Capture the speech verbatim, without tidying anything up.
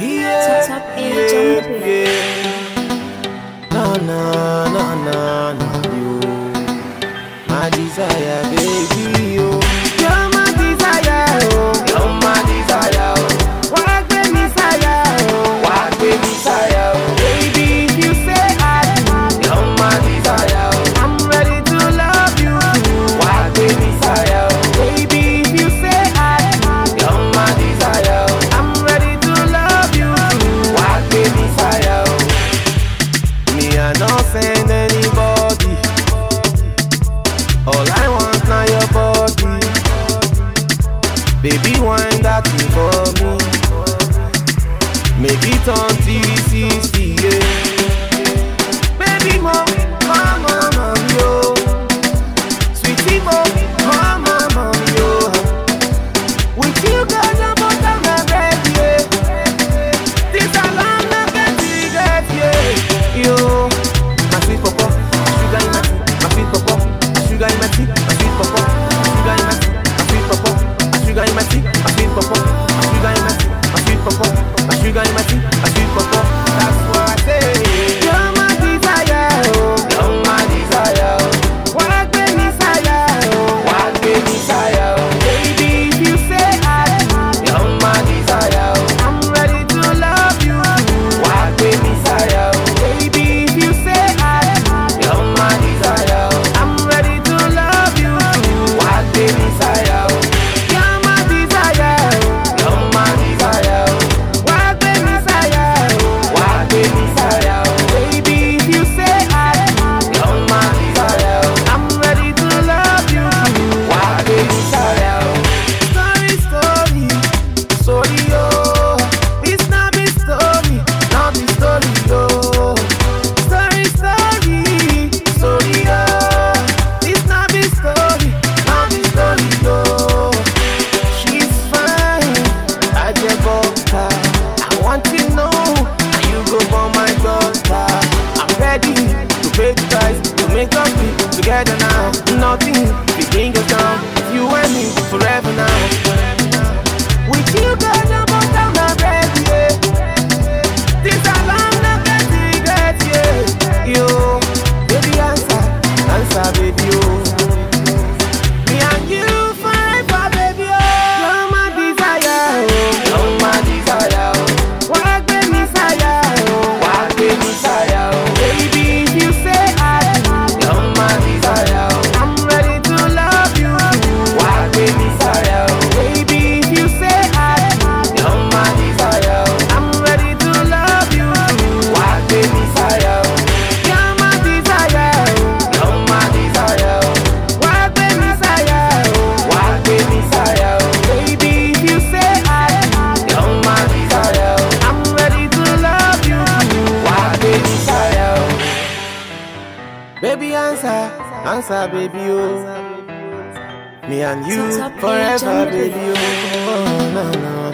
Na na na na na you, my desire, baby you. You're my desire, oh. You're my desire, oh. Walk with me, sire, oh. Walk with me, sire, oh. Baby, you say I do. You're my desire, oh. I'm ready to love you. Walk with me, sire, oh. Baby, you say I do. You're my desire, oh. I'm ready to love you. Walk with me, sire, oh. I don't send anybody. All I want now your body. Baby, wind that thing for me. Make it on three sixty, yeah. Baby, mom, mom, mom, mom, yo. Sweetie, mom, mom, mom, mom, yo. With you, girl, I'm both on my bed, yeah. This I love, I'm getting it, yeah. Yo. Sugar in my tea, a sweet pop-pop. That's what I say. You're my desire, oh. You're my desire, oh. Walk with me, sire, oh. Walk with me, sire, oh. Baby, if you say I do. You're my desire, oh. I'm ready to love you. Walk with me, sire, oh. Baby, if you say I do. You're my desire, oh. I'm ready to love you. Walk with me, sire, oh. You're my desire, oh. You're my desire, oh. Make us be together now. Nothing between us now. You and me forever now. With you, girl, I'm both on my bed, yeah. This I love, not that regret, yeah. Yo, baby, answer, answer, baby, yo. Me and you, forever, baby, oh. You're my desire, oh. You're my desire, oh. Walk with me, sire, oh. Walk with me, sire, oh. Baby, you say baby, answer, answer, baby, oh. Me and you forever, baby, oh. No, no.